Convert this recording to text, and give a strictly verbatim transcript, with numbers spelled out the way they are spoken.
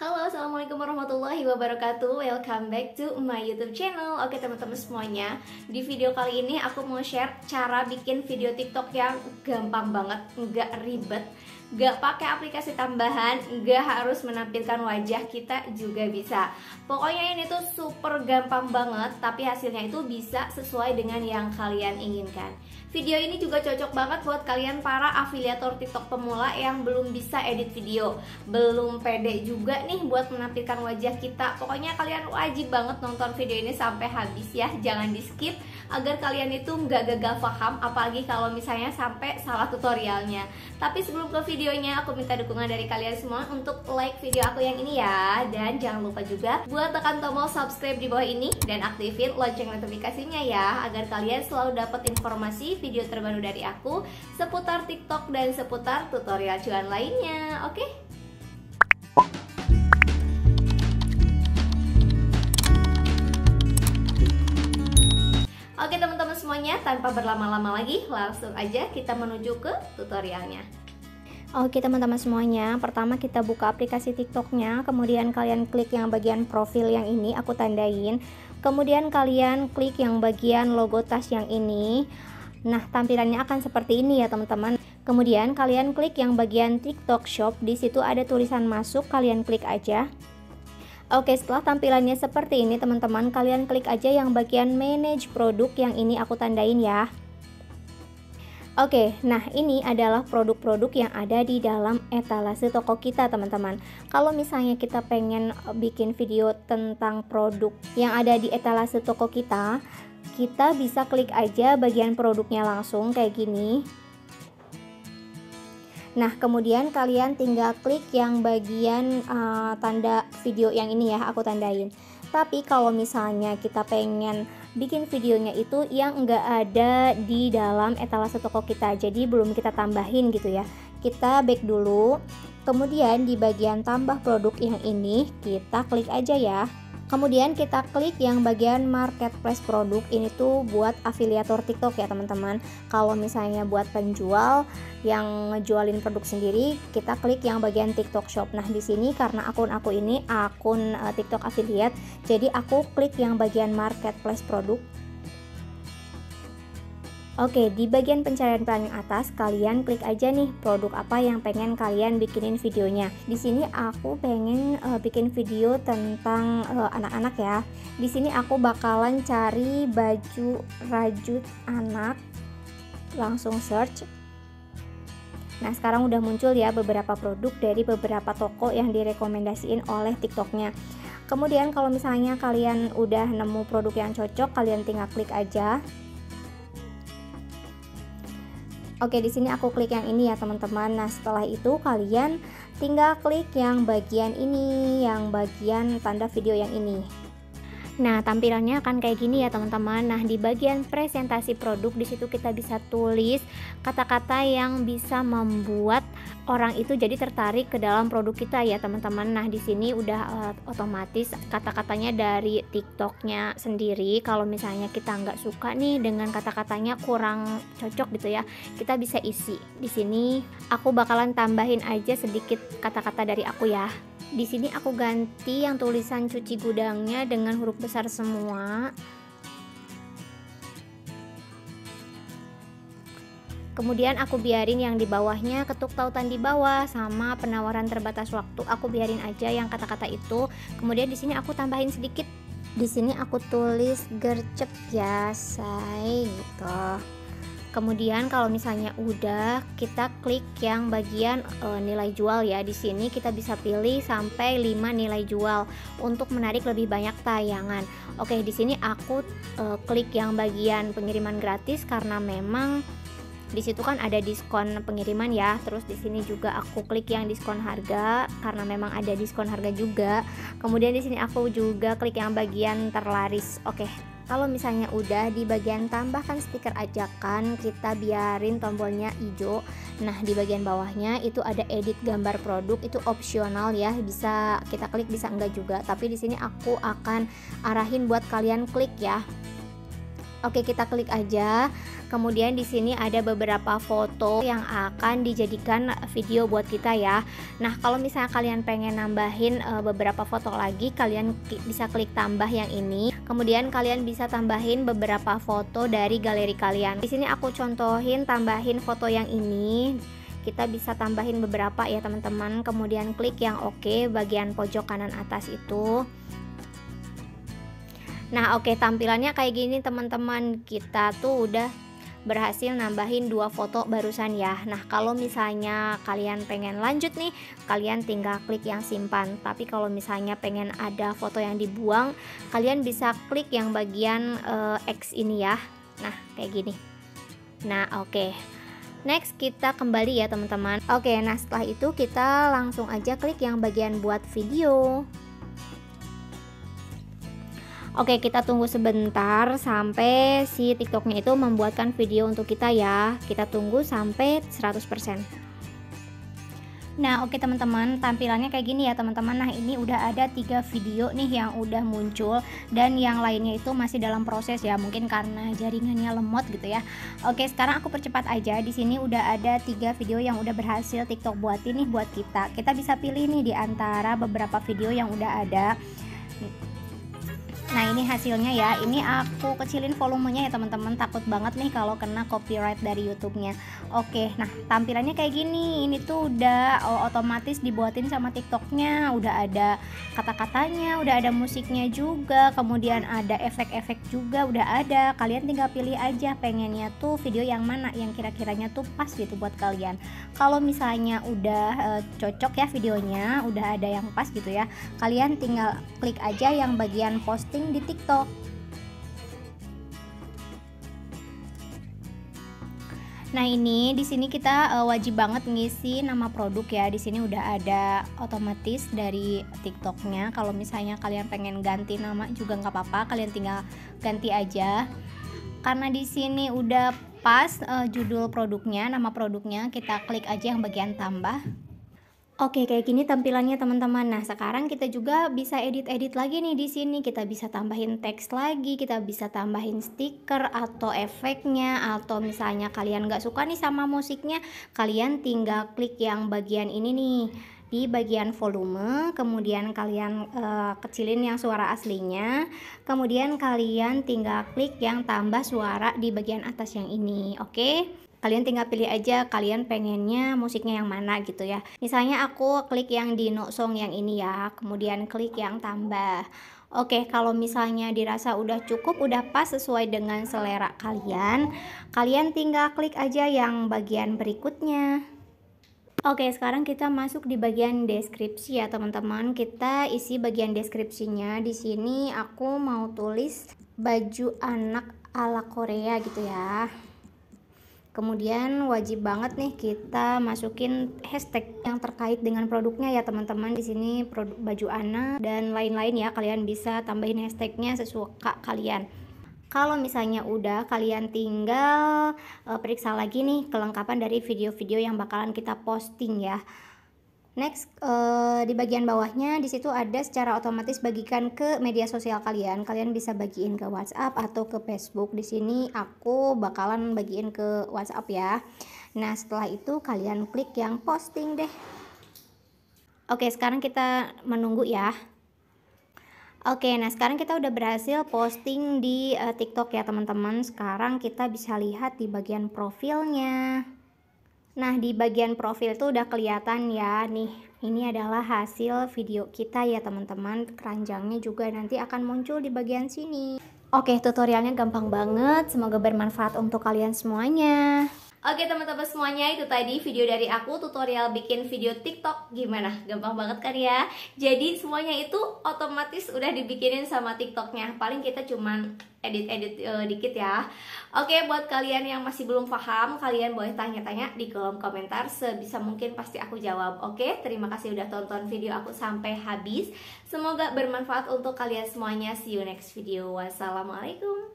Halo, assalamualaikum warahmatullahi wabarakatuh. Welcome back to my YouTube channel. Oke teman-teman semuanya, di video kali ini aku mau share cara bikin video TikTok yang gampang banget, nggak ribet, nggak pakai aplikasi tambahan, nggak harus menampilkan wajah kita juga bisa. Pokoknya ini tuh super gampang banget, tapi hasilnya itu bisa sesuai dengan yang kalian inginkan. Video ini juga cocok banget buat kalian para afiliator TikTok pemula yang belum bisa edit video, belum pede juga nih Nih, buat menampilkan wajah kita. Pokoknya kalian wajib banget nonton video ini sampai habis ya, jangan di skip agar kalian itu nggak gagal paham, apalagi kalau misalnya sampai salah tutorialnya. Tapi sebelum ke videonya, aku minta dukungan dari kalian semua untuk like video aku yang ini ya, dan jangan lupa juga buat tekan tombol subscribe di bawah ini dan aktifin lonceng notifikasinya ya, agar kalian selalu dapat informasi video terbaru dari aku seputar TikTok dan seputar tutorial cuan lainnya. Oke? Oke teman-teman semuanya, tanpa berlama-lama lagi, langsung aja kita menuju ke tutorialnya. Oke teman-teman semuanya, pertama kita buka aplikasi TikToknya, kemudian kalian klik yang bagian profil yang ini, aku tandain. Kemudian kalian klik yang bagian logo tas yang ini. Nah, tampilannya akan seperti ini ya teman-teman. Kemudian kalian klik yang bagian TikTok Shop, di situ ada tulisan masuk, kalian klik aja. Oke, setelah tampilannya seperti ini teman-teman, kalian klik aja yang bagian manage produk yang ini aku tandain ya. Oke, nah ini adalah produk-produk yang ada di dalam etalase toko kita teman-teman. Kalau misalnya kita pengen bikin video tentang produk yang ada di etalase toko kita, kita bisa klik aja bagian produknya langsung kayak gini. Nah, kemudian kalian tinggal klik yang bagian uh, tanda video yang ini ya, aku tandain. Tapi kalau misalnya kita pengen bikin videonya itu yang nggak ada di dalam etalase toko kita, jadi belum kita tambahin gitu ya, kita back dulu. Kemudian di bagian tambah produk yang ini, kita klik aja ya. Kemudian kita klik yang bagian marketplace produk, ini tuh buat afiliator TikTok ya teman-teman. Kalau misalnya buat penjual yang ngejualin produk sendiri, kita klik yang bagian TikTok Shop. Nah di sini karena akun aku ini akun uh, TikTok affiliate, jadi aku klik yang bagian marketplace produk. Oke, di bagian pencarian paling atas kalian klik aja nih produk apa yang pengen kalian bikinin videonya. Di sini aku pengen uh, bikin video tentang anak-anak uh, ya. Di sini aku bakalan cari baju rajut anak. Langsung search. Nah, sekarang udah muncul ya beberapa produk dari beberapa toko yang direkomendasiin oleh TikToknya. Kemudian kalau misalnya kalian udah nemu produk yang cocok, kalian tinggal klik aja. Oke, di sini aku klik yang ini ya teman-teman. Nah setelah itu kalian tinggal klik yang bagian ini, yang bagian tanda video yang ini. Nah tampilannya akan kayak gini ya teman-teman. Nah di bagian presentasi produk, di situ kita bisa tulis kata-kata yang bisa membuat orang itu jadi tertarik ke dalam produk kita ya teman-teman. Nah di sini udah uh, otomatis kata-katanya dari TikToknya sendiri. Kalau misalnya kita nggak suka nih dengan kata-katanya, kurang cocok gitu ya, kita bisa isi. Di sini aku bakalan tambahin aja sedikit kata-kata dari aku ya. Di sini aku ganti yang tulisan cuci gudangnya dengan huruf besar semua. Kemudian aku biarin yang di bawahnya ketuk tautan di bawah sama penawaran terbatas waktu, aku biarin aja yang kata-kata itu. Kemudian di sini aku tambahin sedikit. Di sini aku tulis gercep ya, say gitu. Kemudian kalau misalnya udah, kita klik yang bagian e, nilai jual ya. Di sini kita bisa pilih sampai lima nilai jual untuk menarik lebih banyak tayangan. Oke, di sini aku e, klik yang bagian pengiriman gratis karena memang di situ kan ada diskon pengiriman ya. Terus di sini juga aku klik yang diskon harga karena memang ada diskon harga juga. Kemudian di sini aku juga klik yang bagian terlaris. Oke, kalau misalnya udah, di bagian tambahkan stiker ajakan kita biarin tombolnya hijau. Nah di bagian bawahnya itu ada edit gambar produk, itu opsional ya, bisa kita klik bisa enggak juga, tapi di sini aku akan arahin buat kalian klik ya. Oke, kita klik aja. Kemudian di sini ada beberapa foto yang akan dijadikan video buat kita ya. Nah, kalau misalnya kalian pengen nambahin e, beberapa foto lagi, kalian bisa klik tambah yang ini. Kemudian kalian bisa tambahin beberapa foto dari galeri kalian. Di sini aku contohin tambahin foto yang ini. Kita bisa tambahin beberapa ya, teman-teman. Kemudian klik yang oke bagian pojok kanan atas itu. Nah, oke, tampilannya kayak gini, teman-teman. Kita tuh udah berhasil nambahin dua foto barusan ya. Nah, kalau misalnya kalian pengen lanjut nih, kalian tinggal klik yang simpan. Tapi kalau misalnya pengen ada foto yang dibuang, kalian bisa klik yang bagian eh, X ini ya. Nah, kayak gini. Nah, oke. Next, kita kembali ya, teman-teman. Oke, nah setelah itu kita langsung aja klik yang bagian buat video. Oke, kita tunggu sebentar sampai si TikToknya itu membuatkan video untuk kita ya. Kita tunggu sampai seratus persen. Nah, oke teman-teman, tampilannya kayak gini ya, teman-teman. Nah, ini udah ada tiga video nih yang udah muncul, dan yang lainnya itu masih dalam proses ya, mungkin karena jaringannya lemot gitu ya. Oke, sekarang aku percepat aja. Di sini udah ada tiga video yang udah berhasil TikTok buatin nih buat kita. Kita bisa pilih nih di antara beberapa video yang udah ada. Nah, ini hasilnya ya. Ini aku kecilin volumenya ya, teman-teman. Takut banget nih kalau kena copyright dari YouTube-nya. Oke, nah tampilannya kayak gini. Ini tuh udah otomatis dibuatin sama TikTok-nya. Udah ada kata-katanya, udah ada musiknya juga. Kemudian ada efek-efek juga udah ada. Kalian tinggal pilih aja pengennya tuh video yang mana yang kira-kiranya tuh pas gitu buat kalian. Kalau misalnya udah e, cocok ya videonya, udah ada yang pas gitu ya. Kalian tinggal klik aja yang bagian posting di TikTok. Nah, ini di sini kita uh, wajib banget ngisi nama produk ya. Di sini udah ada otomatis dari TikToknya. Kalau misalnya kalian pengen ganti nama juga nggak apa-apa, kalian tinggal ganti aja. Karena di sini udah pas uh, judul produknya, nama produknya, kita klik aja yang bagian tambah. Oke, kayak gini tampilannya, teman-teman. Nah, sekarang kita juga bisa edit-edit lagi nih di sini. Kita bisa tambahin teks lagi, kita bisa tambahin stiker atau efeknya, atau misalnya kalian nggak suka nih sama musiknya, kalian tinggal klik yang bagian ini nih di bagian volume, kemudian kalian e, kecilin yang suara aslinya, kemudian kalian tinggal klik yang tambah suara di bagian atas yang ini. Oke, kalian tinggal pilih aja kalian pengennya musiknya yang mana gitu ya. Misalnya aku klik yang di no song yang ini ya, kemudian klik yang tambah. Oke, kalau misalnya dirasa udah cukup, udah pas sesuai dengan selera kalian, kalian tinggal klik aja yang bagian berikutnya. Oke, sekarang kita masuk di bagian deskripsi ya, teman-teman. Kita isi bagian deskripsinya. Di sini aku mau tulis baju anak ala Korea gitu ya. Kemudian wajib banget nih kita masukin hashtag yang terkait dengan produknya ya, teman-teman. Di sini produk baju anak dan lain-lain ya. Kalian bisa tambahin hashtagnya sesuka kalian. Kalau misalnya udah, kalian tinggal e, periksa lagi nih kelengkapan dari video-video yang bakalan kita posting ya. Next, e, di bagian bawahnya disitu ada secara otomatis bagikan ke media sosial kalian. Kalian bisa bagiin ke WhatsApp atau ke Facebook. Di sini aku bakalan bagiin ke WhatsApp ya. Nah, setelah itu kalian klik yang posting deh. Oke, sekarang kita menunggu ya. Oke, nah sekarang kita udah berhasil posting di uh, TikTok ya, teman-teman. Sekarang kita bisa lihat di bagian profilnya. Nah, di bagian profil tuh udah kelihatan ya nih. Ini adalah hasil video kita ya, teman-teman. Keranjangnya juga nanti akan muncul di bagian sini. Oke, tutorialnya gampang banget. Semoga bermanfaat untuk kalian semuanya. Oke, teman-teman semuanya, itu tadi video dari aku, tutorial bikin video TikTok. Gimana? Gampang banget kan ya? Jadi semuanya itu otomatis udah dibikinin sama TikToknya. Paling kita cuman edit-edit uh, dikit ya. Oke, buat kalian yang masih belum paham, kalian boleh tanya-tanya di kolom komentar. Sebisa mungkin pasti aku jawab. Oke, terima kasih udah tonton video aku sampai habis. Semoga bermanfaat untuk kalian semuanya. See you next video. Wassalamualaikum.